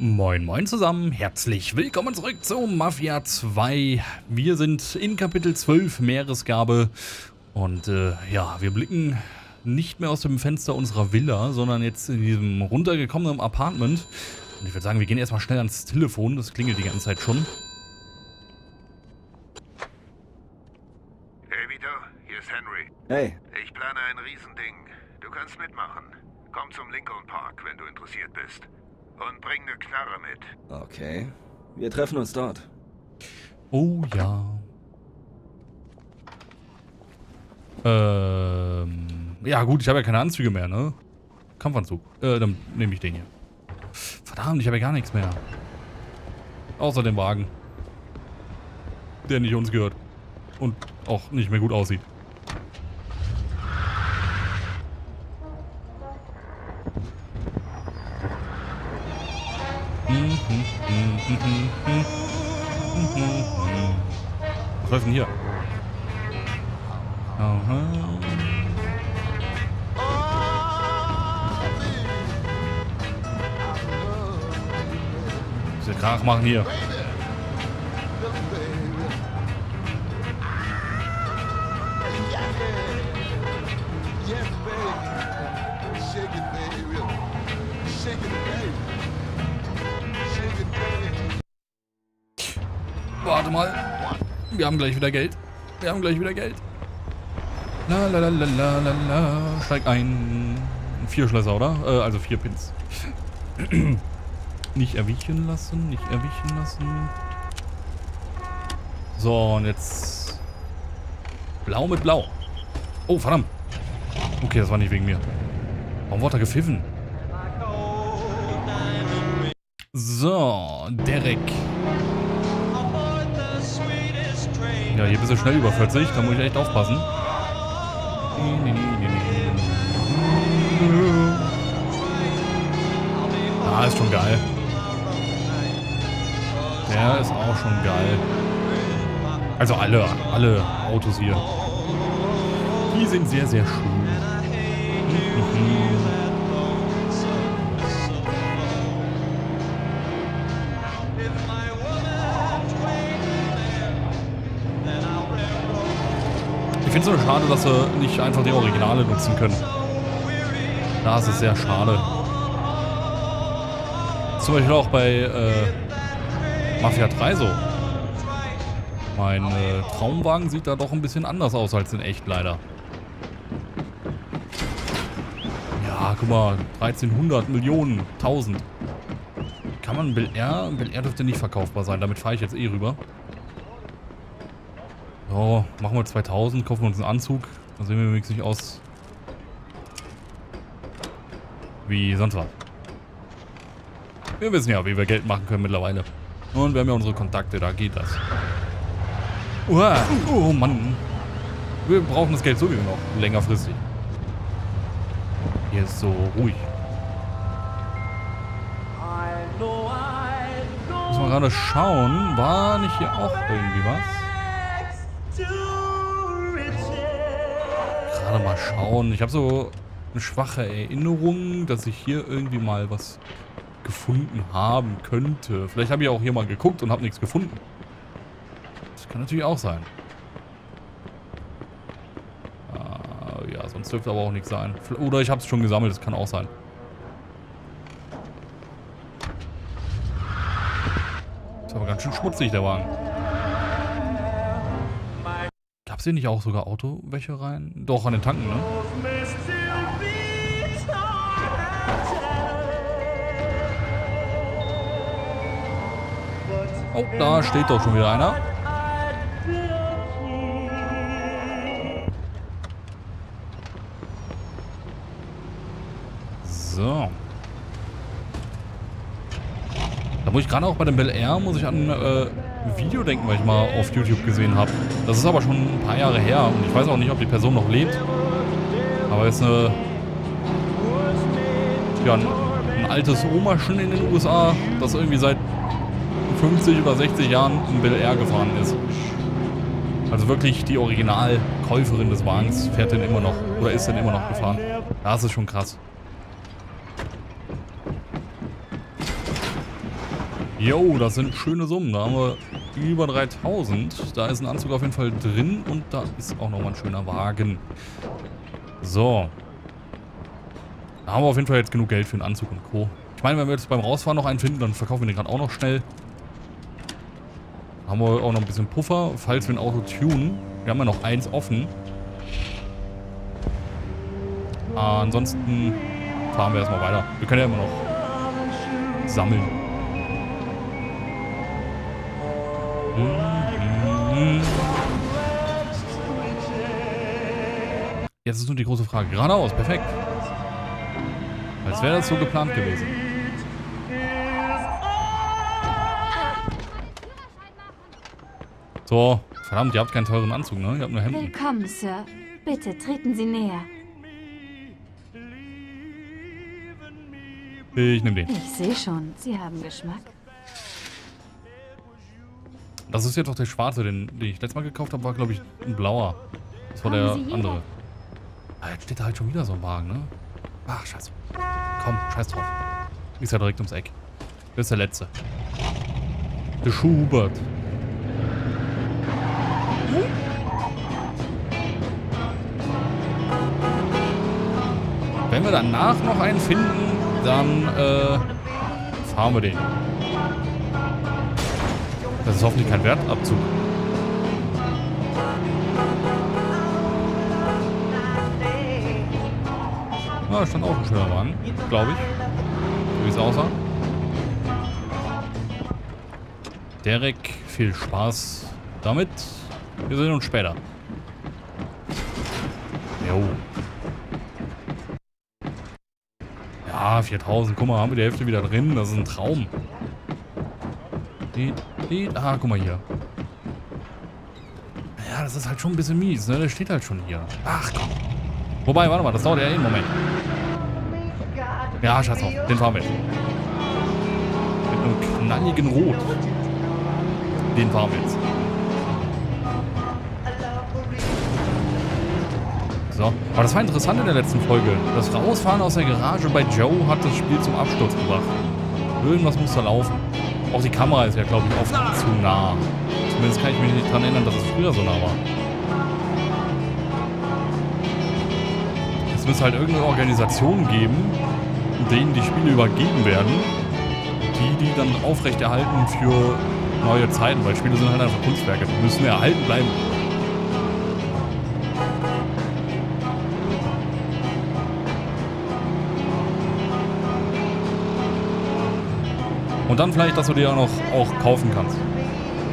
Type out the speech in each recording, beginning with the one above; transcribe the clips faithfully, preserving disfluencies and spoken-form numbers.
Moin moin zusammen, herzlich willkommen zurück zu Mafia zwei. Wir sind in Kapitel zwölf Meeresgabe und äh, ja, wir blicken nicht mehr aus dem Fenster unserer Villa, sondern jetzt in diesem runtergekommenen Apartment. Und ich würde sagen, wir gehen erstmal schnell ans Telefon, das klingelt die ganze Zeit schon. Hey Vito, hier ist Henry. Hey. Ich plane ein Riesending. Du kannst mitmachen. Komm zum Lincoln Park, wenn du interessiert bist. Und bring eine Knarre mit. Okay. Wir treffen uns dort. Oh ja. Ähm. Ja gut, ich habe ja keine Anzüge mehr, ne? Kampfanzug. Äh, dann nehme ich den hier. Verdammt, ich habe ja gar nichts mehr. Außer dem Wagen. Der nicht uns gehört. Und auch nicht mehr gut aussieht. Was läuft denn hier? Aha. Diese Krach machen hier. Warte mal. Wir haben gleich wieder Geld. Wir haben gleich wieder Geld. La la la la la la la. Steig ein. Vier Schlösser, oder? Äh, also vier Pins. Nicht erwischen lassen. Nicht erwischen lassen. So, und jetzt. Blau mit Blau. Oh, verdammt. Okay, das war nicht wegen mir. Warum wurde er gepfiffen? So, Derek. Ja, hier bist du schnell über vierzig, da muss ich echt aufpassen. Ah, ist schon geil. Der ist auch schon geil. Also alle, alle Autos hier. Die sind sehr, sehr schön. Ich finde es nur schade, dass sie nicht einfach die Originale nutzen können. Das ist sehr schade. Zum Beispiel auch bei äh, Mafia drei so. Mein äh, Traumwagen sieht da doch ein bisschen anders aus als in echt, leider. Ja, guck mal, dreizehnhundert, Millionen, tausend. Kann man Bel Air? Bel Air dürfte nicht verkaufbar sein, damit fahre ich jetzt eh rüber. So, machen wir zweitausend, kaufen wir uns einen Anzug. Dann sehen wir wenigstens nicht aus wie sonst was. Wir wissen ja, wie wir Geld machen können mittlerweile. Und wir haben ja unsere Kontakte, da geht das. Uah, oh Mann. Wir brauchen das Geld sowieso noch, längerfristig. Hier ist so ruhig. Muss man gerade schauen, war nicht hier auch irgendwie was? Gerade mal schauen. Ich habe so eine schwache Erinnerung, dass ich hier irgendwie mal was gefunden haben könnte. Vielleicht habe ich auch hier mal geguckt und habe nichts gefunden. Das kann natürlich auch sein. Ah, ja, sonst dürfte aber auch nichts sein. Oder ich habe es schon gesammelt, das kann auch sein. Ist aber ganz schön schmutzig, der Wagen. Gab's hier nicht auch sogar Autowäsche rein? Doch, an den Tanken, ne? Oh, da steht doch schon wieder einer. So. Da muss ich gerade auch bei dem Bel Air, muss ich an... Äh, Video denken, weil ich mal auf YouTube gesehen habe. Das ist aber schon ein paar Jahre her und ich weiß auch nicht, ob die Person noch lebt. Aber es ist eine, ja, ein, ein altes Omaschen in den U S A, das irgendwie seit fünfzig oder sechzig Jahren in Bel Air gefahren ist. Also wirklich die Originalkäuferin des Wagens fährt den immer noch oder ist denn immer noch gefahren. Das ist schon krass. Jo, das sind schöne Summen. Da haben wir über dreitausend. Da ist ein Anzug auf jeden Fall drin. Und da ist auch nochmal ein schöner Wagen. So. Da haben wir auf jeden Fall jetzt genug Geld für einen Anzug und Co. Ich meine, wenn wir jetzt beim Rausfahren noch einen finden, dann verkaufen wir den gerade auch noch schnell. Haben wir auch noch ein bisschen Puffer, falls wir ein Auto tunen. Wir haben ja noch eins offen. Ansonsten fahren wir erstmal weiter. Wir können ja immer noch sammeln. Jetzt ist nur die große Frage. Geradeaus, perfekt. Als wäre das so geplant gewesen. So, verdammt, ihr habt keinen teuren Anzug, ne? Ihr habt nur Hemden. Willkommen, Sir. Bitte treten Sie näher. Ich nehme den. Ich sehe schon, Sie haben Geschmack. Das ist jetzt doch der schwarze, den, den ich letztes Mal gekauft habe, war glaube ich ein blauer. Das war der andere. Ah, jetzt steht da halt schon wieder so ein Wagen, ne? Ach, scheiße. Komm, scheiß drauf. Ist ja direkt ums Eck. Das ist der letzte. Der Schubert. Wenn wir danach noch einen finden, dann äh, fahren wir den. Das ist hoffentlich kein Wertabzug. Ah, stand auch ein schöner Wagen, glaube ich. Wie es aussah. Derek, viel Spaß damit. Wir sehen uns später. Jo. Ja, viertausend. Guck mal, haben wir die Hälfte wieder drin. Das ist ein Traum. Die, die, ah, guck mal hier. Ja, das ist halt schon ein bisschen mies, ne? Der steht halt schon hier. Ach komm. Wobei, warte mal, das dauert ja eh einen Moment. Ja, scheiß drauf, den fahren wir. Mit einem knalligen Rot. Den fahren wir jetzt. So, aber das war interessant in der letzten Folge. Das Rausfahren aus der Garage bei Joe hat das Spiel zum Absturz gebracht. Irgendwas muss da laufen. Auch die Kamera ist ja, glaube ich, oft zu nah. Zumindest kann ich mich nicht daran erinnern, dass es früher so nah war. Es muss halt irgendeine Organisation geben, denen die Spiele übergeben werden, die die dann aufrechterhalten für neue Zeiten, weil Spiele sind halt einfach Kunstwerke, die müssen erhalten bleiben. Und dann vielleicht, dass du dir auch noch auch kaufen kannst.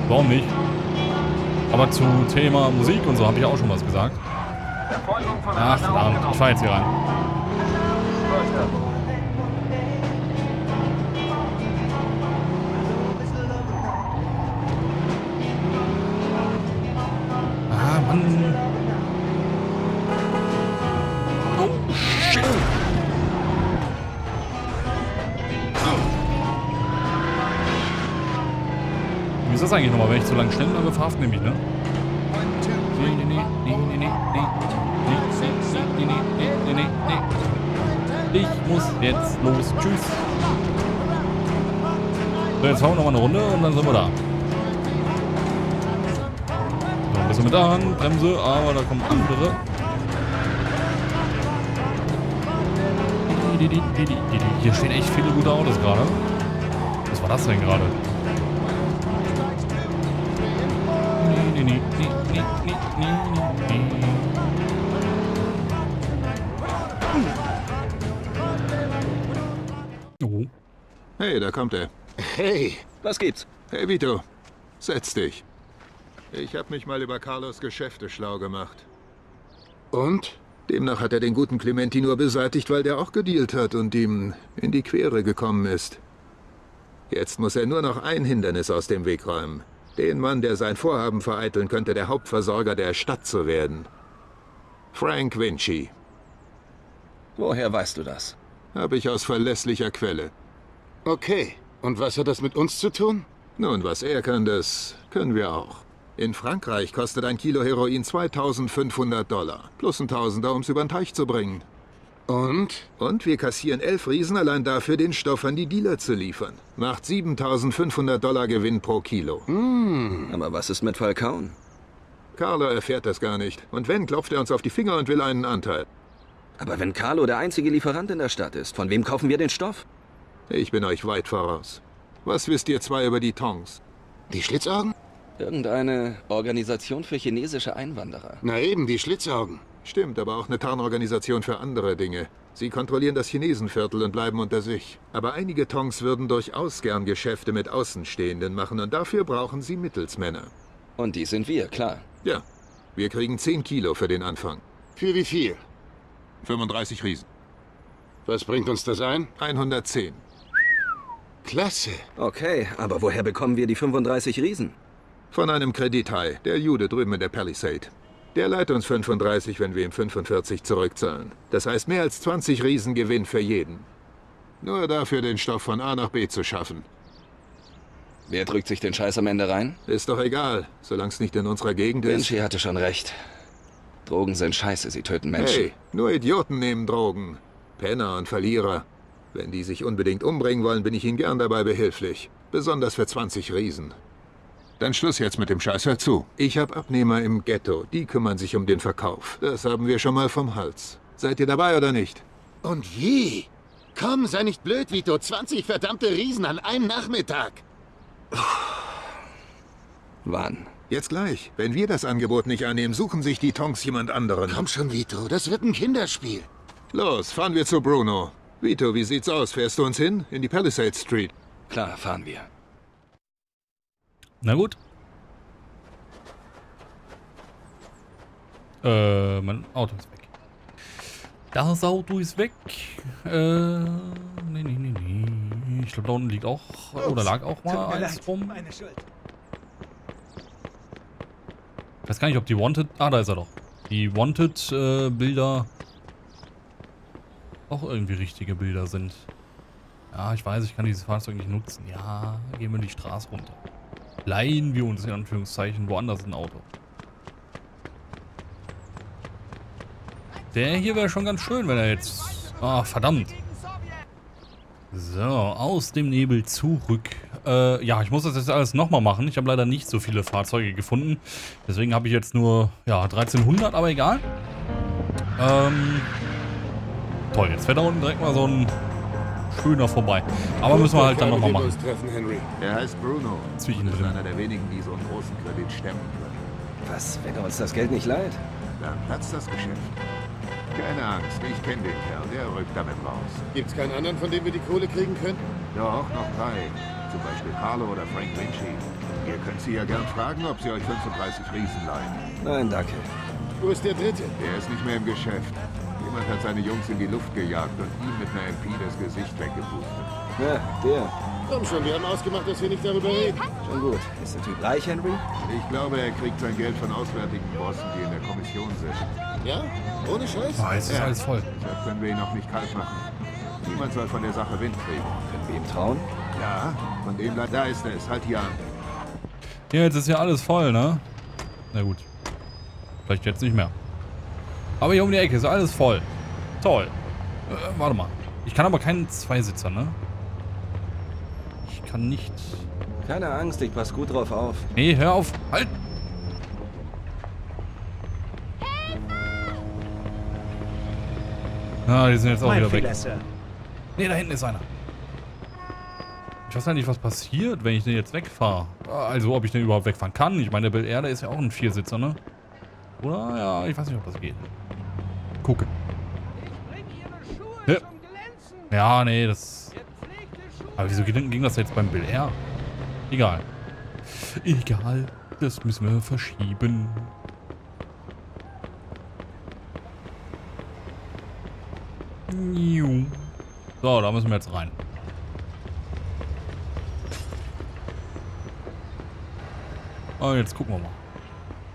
Warum nicht? Aber zu Thema Musik und so habe ich auch schon was gesagt. Ach, verdammt. Ich fahr jetzt hier rein. Ah, Mann. Oh, shit. Wie ist das eigentlich nochmal? Wenn ich zu lang schnell bleibe, verhaften nämlich, ne? Nee, nee, nee, nee, nee, nee, nee. Nee, nee, nee, nee, nee. Ich muss jetzt los. Tschüss. So, jetzt fahren wir nochmal eine Runde und dann sind wir da. So, ein bisschen mit der Hand, Bremse, aber da kommen andere. Hier stehen echt viele gute Autos gerade. Was war das denn gerade? Nee, nee, nee, nee, nee, nee, nee, nee. Hey, da kommt er. Hey, was gibt's? Hey Vito, setz dich. Ich habe mich mal über Carlos Geschäfte schlau gemacht. Und? Demnach hat er den guten Clementi nur beseitigt, weil der auch gedealt hat und ihm in die Quere gekommen ist. Jetzt muss er nur noch ein Hindernis aus dem Weg räumen. Den Mann, der sein Vorhaben vereiteln könnte, der Hauptversorger der Stadt zu werden. Frank Vinci. Woher weißt du das? Habe ich aus verlässlicher Quelle. Okay. Und was hat das mit uns zu tun? Nun, was er kann, das können wir auch. In Frankreich kostet ein Kilo Heroin zweitausendfünfhundert Dollar. Plus ein Tausender, um es über den Teich zu bringen. Und? Und wir kassieren elf Riesen allein dafür, den Stoff an die Dealer zu liefern. Macht siebentausendfünfhundert Dollar Gewinn pro Kilo. Hm, aber was ist mit Falcone? Carlo erfährt das gar nicht. Und wenn, klopft er uns auf die Finger und will einen Anteil. Aber wenn Carlo der einzige Lieferant in der Stadt ist, von wem kaufen wir den Stoff? Ich bin euch weit voraus. Was wisst ihr zwei über die Tongs? Die Schlitzaugen? Irgendeine Organisation für chinesische Einwanderer. Na eben, die Schlitzaugen. Stimmt, aber auch eine Tarnorganisation für andere Dinge. Sie kontrollieren das Chinesenviertel und bleiben unter sich. Aber einige Tongs würden durchaus gern Geschäfte mit Außenstehenden machen und dafür brauchen sie Mittelsmänner. Und die sind wir, klar. Ja, wir kriegen zehn Kilo für den Anfang. Für wie viel? fünfunddreißig Riesen. Was bringt uns das ein? hundertzehn. Klasse. Okay, aber woher bekommen wir die fünfunddreißig Riesen? Von einem Kredithai, der Jude drüben in der Palisade. Der leiht uns fünfunddreißig, wenn wir ihm fünfundvierzig zurückzahlen. Das heißt mehr als zwanzig Riesen Gewinn für jeden. Nur dafür, den Stoff von A nach B zu schaffen. Wer drückt sich den Scheiß am Ende rein? Ist doch egal, solange es nicht in unserer Gegend Vinci ist. Vinci hatte schon recht. Drogen sind scheiße, sie töten Menschen. Hey, nur Idioten nehmen Drogen. Penner und Verlierer. Wenn die sich unbedingt umbringen wollen, bin ich ihnen gern dabei behilflich. Besonders für zwanzig Riesen. Dann Schluss jetzt mit dem Scheiß, hör zu. Ich habe Abnehmer im Ghetto, die kümmern sich um den Verkauf. Das haben wir schon mal vom Hals. Seid ihr dabei oder nicht? Und je! Komm, sei nicht blöd, Vito. zwanzig verdammte Riesen an einem Nachmittag. Wann? Jetzt gleich. Wenn wir das Angebot nicht annehmen, suchen sich die Tongs jemand anderen. Komm schon, Vito, das wird ein Kinderspiel. Los, fahren wir zu Bruno. Vito, wie sieht's aus? Fährst du uns hin? In die Palisade Street. Klar, fahren wir. Na gut. Äh, mein Auto ist weg. Das Auto ist weg. Äh, nee, nee, nee, nee. Ich glaube, da unten liegt auch, oder lag auch mal eins rum. Ich weiß gar nicht, ob die Wanted... Ah, da ist er doch. Die Wanted-Bilder äh, auch irgendwie richtige Bilder sind. Ja, ich weiß, ich kann dieses Fahrzeug nicht nutzen. Ja, gehen wir die Straße runter. Leihen wir uns in Anführungszeichen woanders ein Auto. Der hier wäre schon ganz schön, wenn er jetzt... Ah, verdammt. So, aus dem Nebel zurück. Äh, ja, ich muss das jetzt alles nochmal machen. Ich habe leider nicht so viele Fahrzeuge gefunden. Deswegen habe ich jetzt nur, ja, dreizehnhundert, aber egal. Ähm, toll, jetzt fährt da unten direkt mal so ein... Schöner vorbei. Aber müssen wir halt dann nochmal machen. Er heißt Bruno. Zwischendrin. Ist einer der wenigen, die so einen großen Kredit stemmen können. Was, wenn er uns das Geld nicht leiht? Dann platzt das Geschäft. Keine Angst, ich kenne den Kerl, der rückt damit raus. Gibt's keinen anderen, von dem wir die Kohle kriegen können? Doch, noch drei. Zum Beispiel Carlo oder Frank Vinci. Ihr könnt sie ja gern fragen, ob sie euch fünfunddreißig Riesen leihen. Nein, danke. Wo ist der dritte? Der ist nicht mehr im Geschäft. Jemand hat seine Jungs in die Luft gejagt und ihm mit einer M P das Gesicht weggepustet. Ja, der. Komm schon, wir haben ausgemacht, dass wir nicht darüber reden. Schon gut. Ist der Typ reich, Henry? Ich glaube, er kriegt sein Geld von auswärtigen Bossen, die in der Kommission sind. Ja? Ohne Scheiß? Oh, es ist alles voll. Deshalb können wir ihn auch nicht kalt machen. Niemand soll von der Sache Wind kriegen. Können wir ihm trauen? Ja, von dem da ist er es. Halt hier an. Ja, jetzt ist ja alles voll, ne? Na gut. Vielleicht jetzt nicht mehr. Aber hier um die Ecke ist alles voll. Toll. Äh, warte mal. Ich kann aber keinen Zweisitzer, ne? Ich kann nicht... Keine Angst, ich pass gut drauf auf. Nee, hör auf. Halt! Ah, die sind jetzt auch mein wieder Fehler, weg. Sir. Nee, da hinten ist einer. Ich weiß halt nicht, was passiert, wenn ich den jetzt wegfahre. Also, ob ich den überhaupt wegfahren kann. Ich meine, der Bel Air, der ist ja auch ein Viersitzer, ne? Oder? Ja, ich weiß nicht, ob das geht. Gucke. Ja. ja, nee, das... Aber wieso ging das jetzt beim Bel Air? Egal. Egal. Das müssen wir verschieben. So, da müssen wir jetzt rein. Und jetzt gucken wir mal,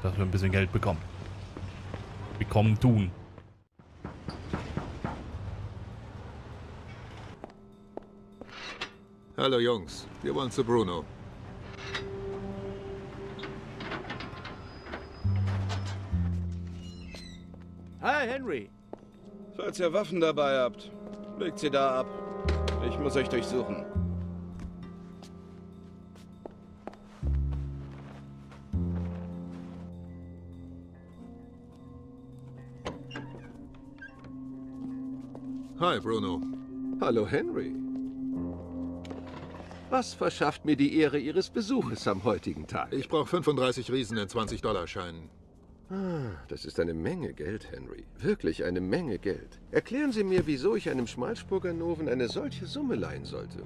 dass wir ein bisschen Geld bekommen. Bekommen tun. Hallo Jungs, wir wollen zu Bruno. Hi Henry. Falls ihr Waffen dabei habt, legt sie da ab. Ich muss euch durchsuchen. Hi, Bruno. Hallo, Henry. Was verschafft mir die Ehre Ihres Besuches am heutigen Tag? Ich brauche fünfunddreißig Riesen in zwanzig-Dollar-Scheinen. Ah, das ist eine Menge Geld, Henry. Wirklich eine Menge Geld. Erklären Sie mir, wieso ich einem Schmalspurganoven eine solche Summe leihen sollte.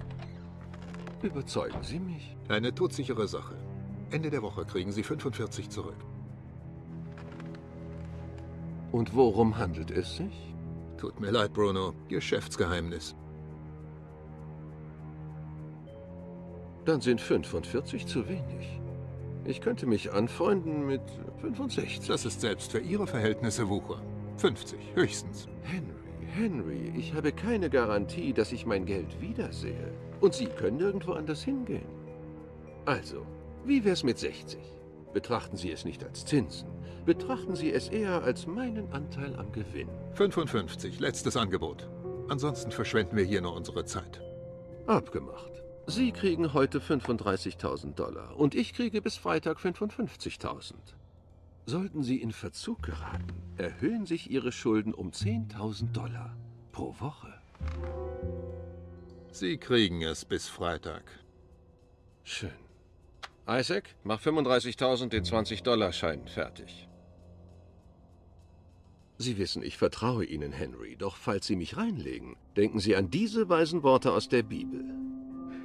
Überzeugen Sie mich. Eine todsichere Sache. Ende der Woche kriegen Sie fünfundvierzig zurück. Und worum handelt es sich? Tut mir leid, Bruno. Geschäftsgeheimnis. Dann sind fünfundvierzig zu wenig. Ich könnte mich anfreunden mit fünfundsechzig. Das ist selbst für Ihre Verhältnisse Wucher. fünfzig, höchstens. Henry, Henry, ich habe keine Garantie, dass ich mein Geld wiedersehe. Und Sie können irgendwo anders hingehen. Also, wie wär's mit sechzig? Betrachten Sie es nicht als Zinsen. Betrachten Sie es eher als meinen Anteil am Gewinn. fünfundfünfzig, letztes Angebot. Ansonsten verschwenden wir hier nur unsere Zeit. Abgemacht. Sie kriegen heute fünfunddreißigtausend Dollar und ich kriege bis Freitag fünfundfünfzigtausend. Sollten Sie in Verzug geraten, erhöhen sich Ihre Schulden um zehntausend Dollar pro Woche. Sie kriegen es bis Freitag. Schön. Isaac, mach fünfunddreißigtausend den zwanzig-Dollar-Schein fertig. Sie wissen, ich vertraue Ihnen, Henry, doch falls Sie mich reinlegen, denken Sie an diese weisen Worte aus der Bibel.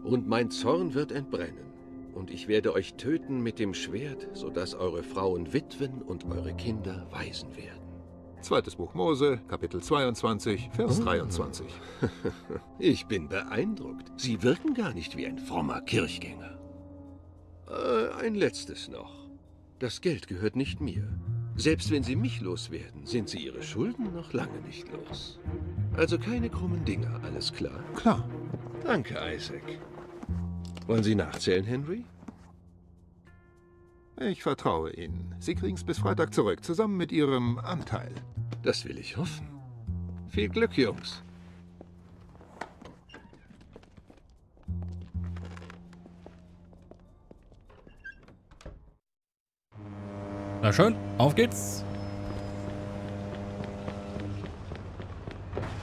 Und mein Zorn wird entbrennen, und ich werde euch töten mit dem Schwert, sodass eure Frauen Witwen und eure Kinder Waisen werden. Zweites Buch Mose, Kapitel zweiundzwanzig, Vers oh. dreiundzwanzig. Ich bin beeindruckt. Sie wirken gar nicht wie ein frommer Kirchgänger. Äh, ein letztes noch. Das Geld gehört nicht mir. Selbst wenn Sie mich loswerden, sind Sie Ihre Schulden noch lange nicht los. Also keine krummen Dinger, alles klar? Klar. Danke, Isaac. Wollen Sie nachzählen, Henry? Ich vertraue Ihnen. Sie kriegen es bis Freitag zurück, zusammen mit Ihrem Anteil. Das will ich hoffen. Viel Glück, Jungs. Na schön, auf geht's.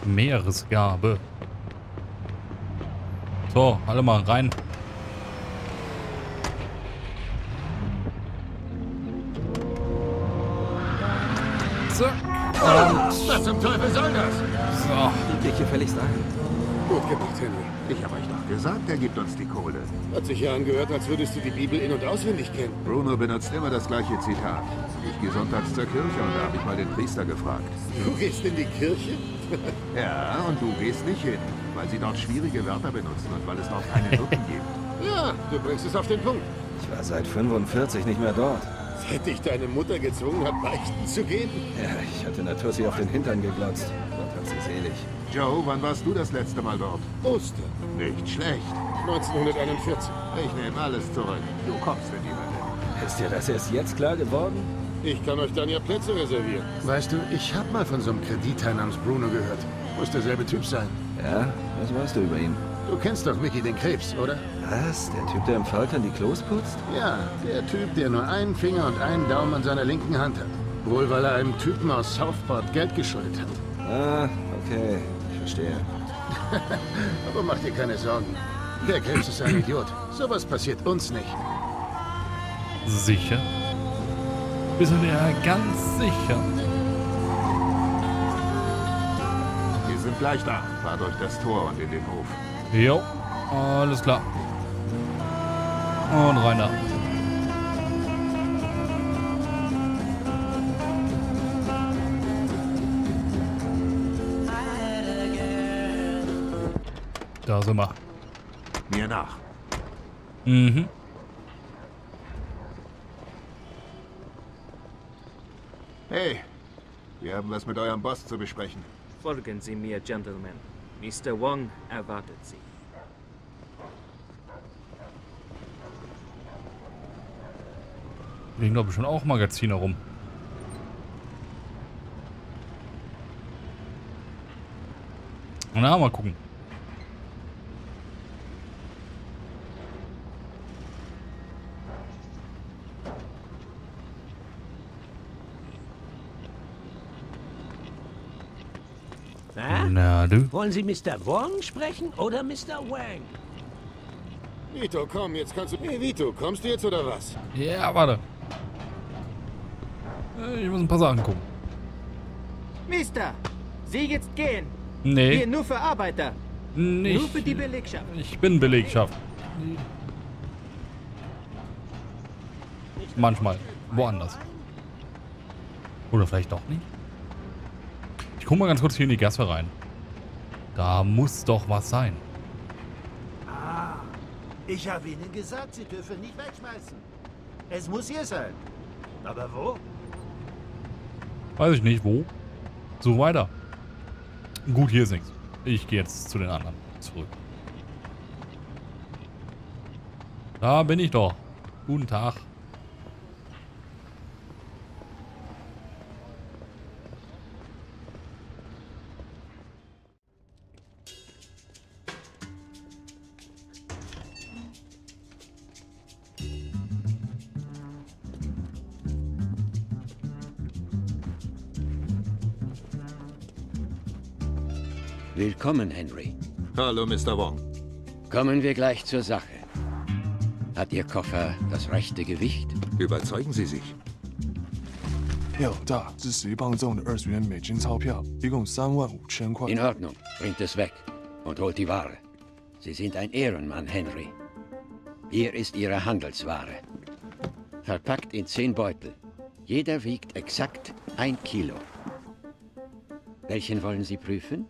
Meeresgabe. So, alle mal rein. So. Was zum Teufel soll das? So. Die dich gefälligst ein. Gut gemacht, Henry. Ich habe euch doch gesagt, er gibt uns die Kohle. Hat sich ja angehört, als würdest du die Bibel in- und auswendig kennen. Bruno benutzt immer das gleiche Zitat. Ich gehe sonntags zur Kirche und da habe ich mal den Priester gefragt. Du gehst in die Kirche? Ja, und du gehst nicht hin, weil sie dort schwierige Wörter benutzen und weil es dort keine Brücken gibt. Ja, du bringst es auf den Punkt. Ich war seit fünfundvierzig nicht mehr dort. Hätte ich deine Mutter gezwungen, hat beichten zu gehen? Ja, ich hatte Natursi auf den Hintern geglotzt. Gott hat sie selig. Joe, wann warst du das letzte Mal dort? Ostern. Nicht schlecht. neunzehnhunderteinundvierzig. Ich nehme alles zurück. Du kommst mit jemandem. Ist dir das erst jetzt klar geworden? Ich kann euch dann ja Plätze reservieren. Weißt du, ich habe mal von so einem Kreditteil namens Bruno gehört. Muss derselbe Typ sein. Ja, was weißt du über ihn? Du kennst doch Mickey, den Krebs, oder? Was? Der Typ, der im Faltern die Klos putzt? Ja, der Typ, der nur einen Finger und einen Daumen an seiner linken Hand hat. Wohl, weil er einem Typen aus Southport Geld geschuldet hat. Ah, okay. Ich verstehe. Aber mach dir keine Sorgen. Der Krebs ist ein Idiot. Sowas passiert uns nicht. Sicher? Wir sind ja ganz sicher. Wir sind gleich da. Fahrt durch das Tor und in den Hof. Jo, alles klar. Und rein da. Da sind wir. Mir nach. Mhm. Hey, wir haben was mit eurem Boss zu besprechen. Folgen Sie mir, Gentlemen. Mister Wong erwartet Sie. Liegen doch bestimmt auch Magazine rum. Na, mal gucken. Na? Na, du? Wollen Sie Mister Wong sprechen oder Mister Wang? Vito, komm, jetzt kannst du... Hey, Vito, kommst du jetzt oder was? Ja, yeah, warte. Ich muss ein paar Sachen gucken. Mister, Sie jetzt gehen. Nee. Wir nur für Arbeiter. Nee. Nur für die Belegschaft. Ich bin Belegschaft. Manchmal. Woanders. Oder vielleicht doch nicht. Ich guck mal ganz kurz hier in die Gasse rein. Da muss doch was sein. Ah, ich habe Ihnen gesagt, Sie dürfen nicht wegschmeißen. Es muss hier sein. Aber wo? Weiß ich nicht, wo. So weiter. Gut, hier ist nichts. Ich gehe jetzt zu den anderen zurück. Da bin ich doch. Guten Tag. Willkommen, Henry. Hallo, Mister Wong. Kommen wir gleich zur Sache. Hat Ihr Koffer das rechte Gewicht? Überzeugen Sie sich. In Ordnung. Bringt es weg und holt die Ware. Sie sind ein Ehrenmann, Henry. Hier ist Ihre Handelsware. Verpackt in zehn Beutel. Jeder wiegt exakt ein Kilo. Welchen wollen Sie prüfen?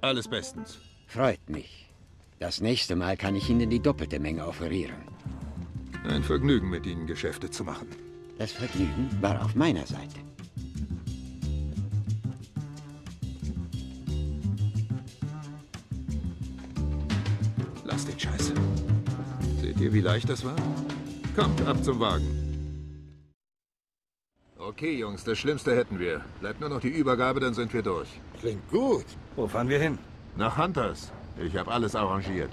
Alles bestens. Freut mich. Das nächste Mal kann ich Ihnen die doppelte Menge offerieren. Ein Vergnügen, mit Ihnen Geschäfte zu machen. Das Vergnügen war auf meiner Seite. Lass den Scheiß. Seht ihr, wie leicht das war? Kommt, ab zum Wagen. Okay, Jungs, das Schlimmste hätten wir. Bleibt nur noch die Übergabe, dann sind wir durch. Klingt gut. Wo fahren wir hin? Nach Hunters. Ich habe alles arrangiert.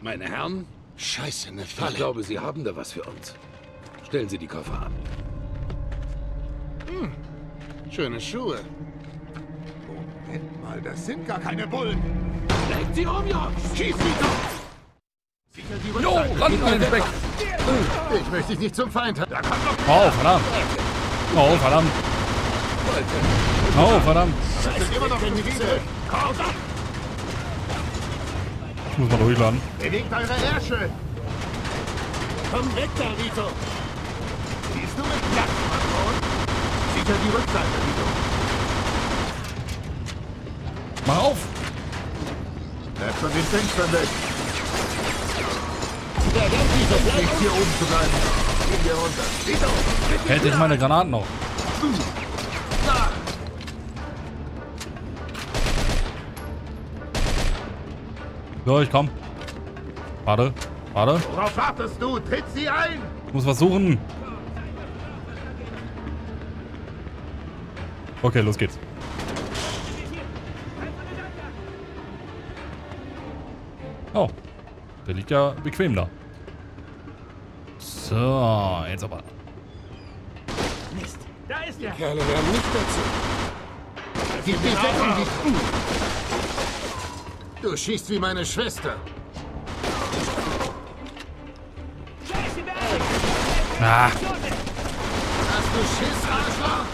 Meine Herren? Scheiße, eine Falle. Ich glaube, Sie haben da was für uns. Stellen Sie die Koffer ab. Hm. Schöne Schuhe. Moment mal, das sind gar keine Bullen. Legt sie um, Jungs! Schieß sie doch! No, landen wir den Speck. Ich möchte dich nicht zum Feind haben. Oh, verdammt. Oh, verdammt. Oh, verdammt. Ich muss mal durchladen. Bewegt eure Ärsche. Komm weg da, Vito. Siehst du mit Platz, Patron? Sicher die Rückseite, Vito. Mach auf. Bleib von den Fenstern weg. Hier oben zu bleiben. Gehen wir runter. Hätte ich meine Granaten noch. So, ich komm. Warte, warte. Worauf wartest du? Tritt sie ein! Ich muss was suchen. Okay, los geht's. Oh. Der liegt ja bequem da. So, jetzt aber. Mist, da ist er. Die Kerle werden nicht dazu. Die bedecken dich. Du schießt wie meine Schwester. Ah. Hast du Schiss, Arschloch?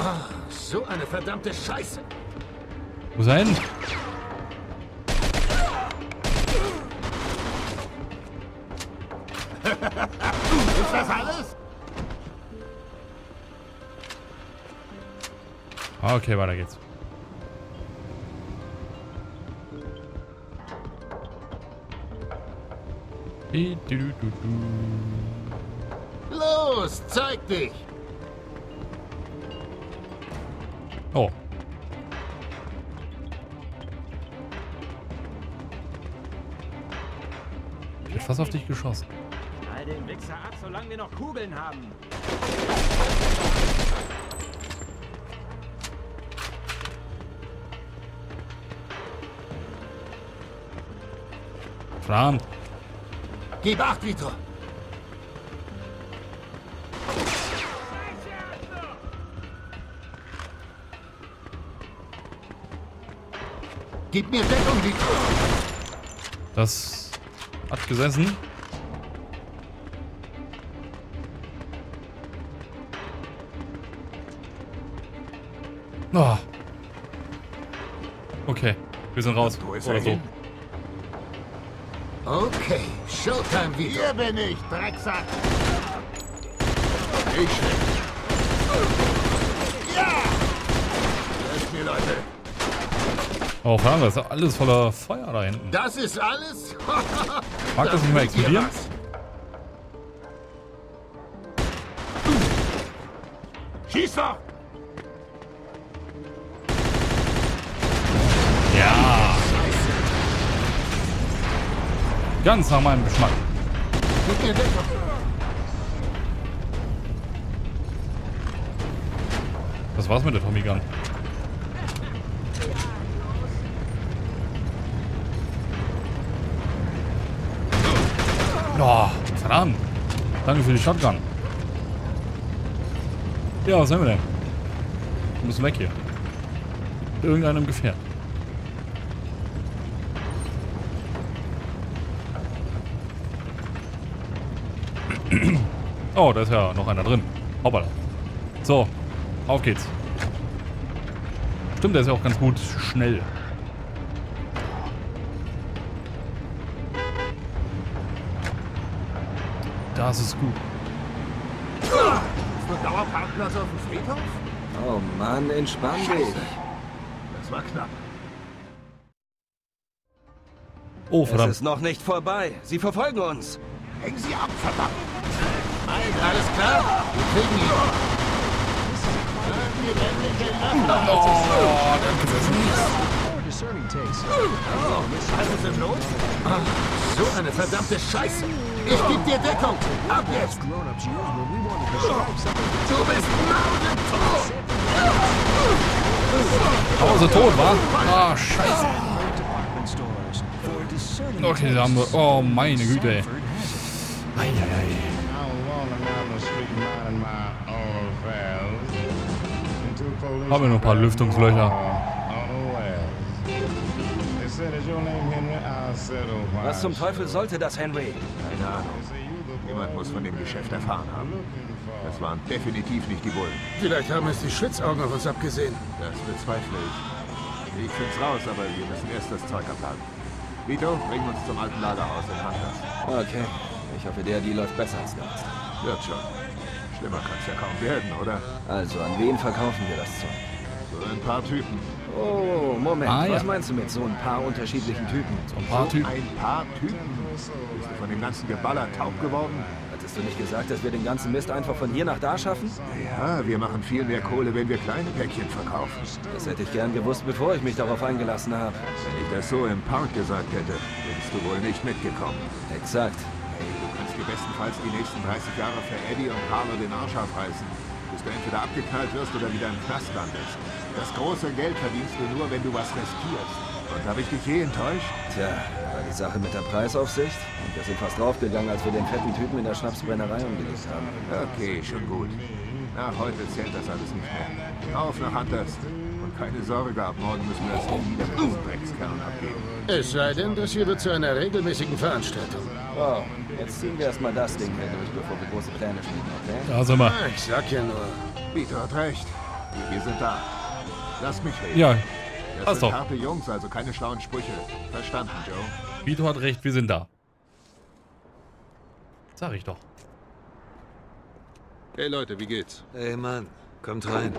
Oh, so eine verdammte Scheiße. Wo sein? Ist das alles? Okay, weiter geht's. Los, zeig dich! Oh. Ich hätte fast auf dich geschossen. Halt den Wichser ab, solange wir noch Kugeln haben. Verdammt. Gib acht, Vito. Gib mir Deckung, Vito. Das hat gesessen. Oh. Okay, wir sind raus. Oder so. Okay, Showtime wieder. Hier bin ich, Drecksack. Ich schlecht. Ja! Lass mir, Leute. Oh, Frank, das ist alles voller Feuer da hinten. Das ist alles? Mag das nicht mehr explodieren? Schieß doch! Ganz nach meinem Geschmack. Das war's mit der Tommy Gun. Oh, verdammt. Danke für die Shotgun. Ja, was haben wir denn? Wir müssen weg hier. Mit irgendeinem Gefährt. Oh, da ist ja noch einer drin. Hoppala. So, auf geht's. Stimmt, der ist ja auch ganz gut schnell. Das ist gut. Ist nur Dauerparkplatz auf dem Friedhof? Oh Mann, entspann dich. Das war knapp. Oh, verdammt. Es ist noch nicht vorbei. Sie verfolgen uns. Hängen Sie ab, verdammt. Alles klar? Wir kriegen ihn. Oh, danke fürs Nichts. Oh, alles im Not? So eine verdammte Scheiße. Ich geb dir Deckung. Ab jetzt. Du bist tot. Aber so tot, wa? Ah, Scheiße. Okay, da haben wir... Oh, meine Güte, ey. Ei, ei, ei. Haben wir noch ein paar Lüftungslöcher. Was zum Teufel sollte das, Henry? Keine Ahnung. Jemand muss von dem Geschäft erfahren haben. Das waren definitiv nicht die Bullen. Vielleicht haben es die Schlitzaugen auf uns abgesehen. Das bezweifle ich. Ich find's raus, aber wir müssen erst das Zeug abladen. Vito, bring uns zum alten Lagerhaus in Hangar. Okay. Ich hoffe, der Deal läuft besser als das. Wird schon. Schlimmer kann's ja kaum werden, oder? Also, an wen verkaufen wir das Zeug? So ein paar Typen. Oh, Moment. Ah, ja. Was meinst du mit so ein paar unterschiedlichen Typen? So ein paar Typen? Ein paar Typen? Bist du von dem ganzen Geballer taub geworden? Hattest du nicht gesagt, dass wir den ganzen Mist einfach von hier nach da schaffen? Ja, wir machen viel mehr Kohle, wenn wir kleine Päckchen verkaufen. Das hätte ich gern gewusst, bevor ich mich darauf eingelassen habe. Wenn ich das so im Park gesagt hätte, wärst du wohl nicht mitgekommen. Exakt. Bestenfalls die nächsten dreißig Jahre für Eddie und Carlo den Arsch aufreißen, bis du entweder abgeknallt wirst oder wieder im Knast landest. Das große Geld verdienst du nur, wenn du was riskierst. Und habe ich dich je enttäuscht? Tja, war die Sache mit der Preisaufsicht. Und wir sind fast draufgegangen, als wir den fetten Typen in der Schnapsbrennerei umgelegt haben. Okay, schon gut. Nach heute zählt das alles nicht mehr. Auf nach Hunterston. Keine Sorge, ab morgen müssen wir das Ding wieder mit diesen Dreckskerlen abgeben. Es sei denn, das hier wird zu einer regelmäßigen Veranstaltung. Wow, jetzt ziehen wir erstmal das Ding hier durch, bevor wir große Pläne schmieden, okay? Da sind wir. Ah, ich sag ja nur. Vito hat recht. Wir sind da. Lass mich reden. Ja. Das sind harte Jungs, also keine schlauen Sprüche. Verstanden, Joe? Vito hat recht, wir sind da. Sag ich doch. Hey Leute, wie geht's? Hey Mann, kommt rein.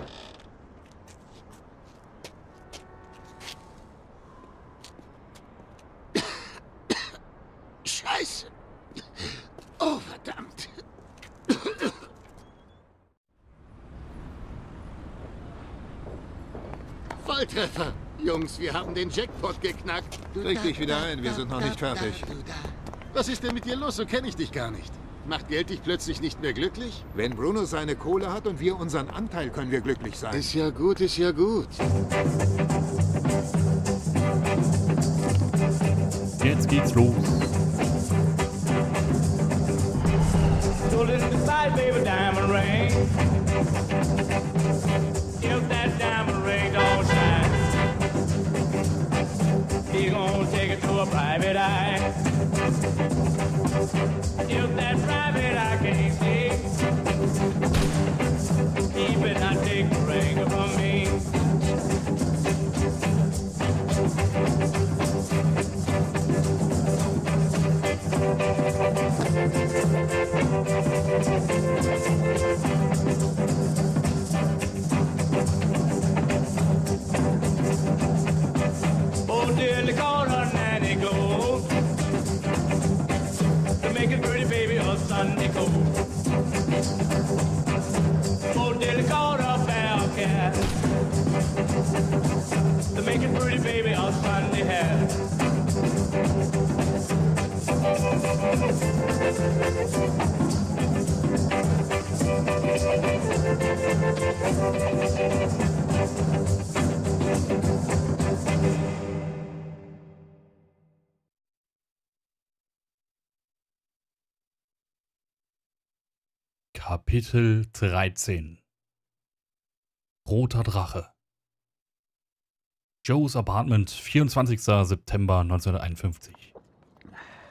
Volltreffer. Jungs, wir haben den Jackpot geknackt. Krieg dich wieder ein, wir sind noch nicht fertig. Was ist denn mit dir los? So kenne ich dich gar nicht. Macht Geld dich plötzlich nicht mehr glücklich? Wenn Bruno seine Kohle hat und wir unseren Anteil, können wir glücklich sein. Ist ja gut, ist ja gut. Jetzt geht's los. Kapitel dreizehn. Roter Drache. Joes Apartment, vierundzwanzigster September neunzehnhunderteinundfünfzig.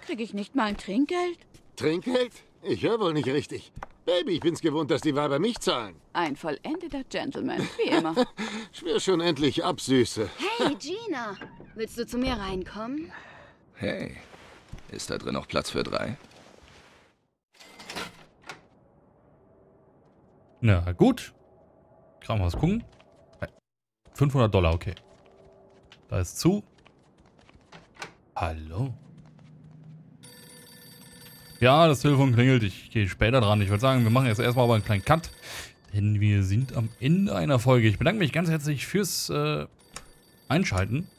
Kriege ich nicht mal ein Trinkgeld? Trinkgeld? Ich höre wohl nicht richtig. Baby, ich bin's gewohnt, dass die Weiber mich zahlen. Ein vollendeter Gentleman, wie immer. Schwör schon endlich ab, Süße. Hey, Gina! Willst du zu mir reinkommen? Hey, ist da drin noch Platz für drei? Na gut. Kann man was gucken? fünfhundert Dollar, okay. Da ist zu. Hallo. Ja, das Telefon klingelt. Ich gehe später dran. Ich würde sagen, wir machen jetzt erstmal aber einen kleinen Cut. Denn wir sind am Ende einer Folge. Ich bedanke mich ganz herzlich fürs äh, Einschalten.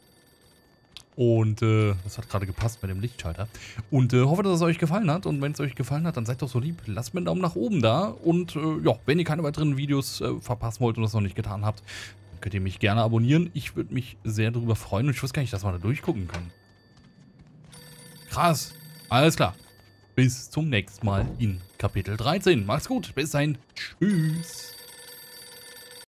Und äh, das hat gerade gepasst mit dem Lichtschalter. Und äh, hoffe, dass es euch gefallen hat. Und wenn es euch gefallen hat, dann seid doch so lieb. Lasst mir einen Daumen nach oben da. Und äh, ja, wenn ihr keine weiteren Videos äh, verpassen wollt und das noch nicht getan habt, dann könnt ihr mich gerne abonnieren. Ich würde mich sehr darüber freuen. Und ich wusste gar nicht, dass man da durchgucken kann. Krass. Alles klar. Bis zum nächsten Mal in Kapitel dreizehn. Macht's gut. Bis dahin. Tschüss.